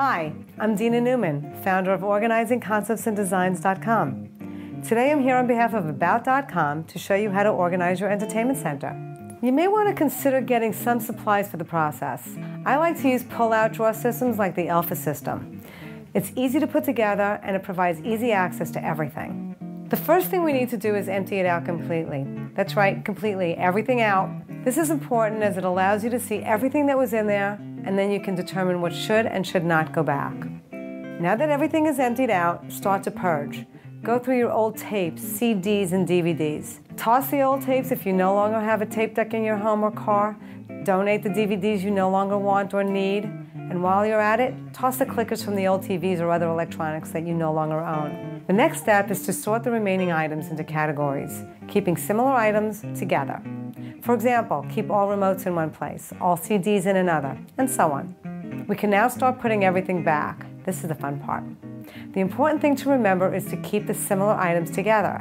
Hi, I'm Dina Newman, founder of organizingconceptsanddesigns.com. Today I'm here on behalf of about.com to show you how to organize your entertainment center. You may want to consider getting some supplies for the process. I like to use pull-out drawer systems like the Alpha system. It's easy to put together and it provides easy access to everything. The first thing we need to do is empty it out completely. That's right, completely, everything out. This is important as it allows you to see everything that was in there, and then you can determine what should and should not go back. Now that everything is emptied out, start to purge. Go through your old tapes, CDs, and DVDs. Toss the old tapes if you no longer have a tape deck in your home or car. Donate the DVDs you no longer want or need. And while you're at it, toss the clickers from the old TVs or other electronics that you no longer own. The next step is to sort the remaining items into categories, keeping similar items together. For example, keep all remotes in one place, all CDs in another, and so on. We can now start putting everything back. This is the fun part. The important thing to remember is to keep the similar items together.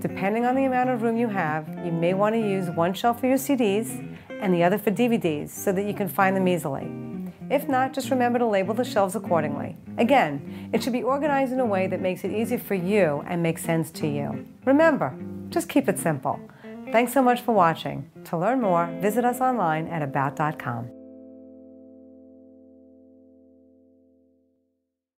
Depending on the amount of room you have, you may want to use one shelf for your CDs and the other for DVDs so that you can find them easily. If not, just remember to label the shelves accordingly. Again, it should be organized in a way that makes it easy for you and makes sense to you. Remember, just keep it simple. Thanks so much for watching. To learn more, visit us online at about.com.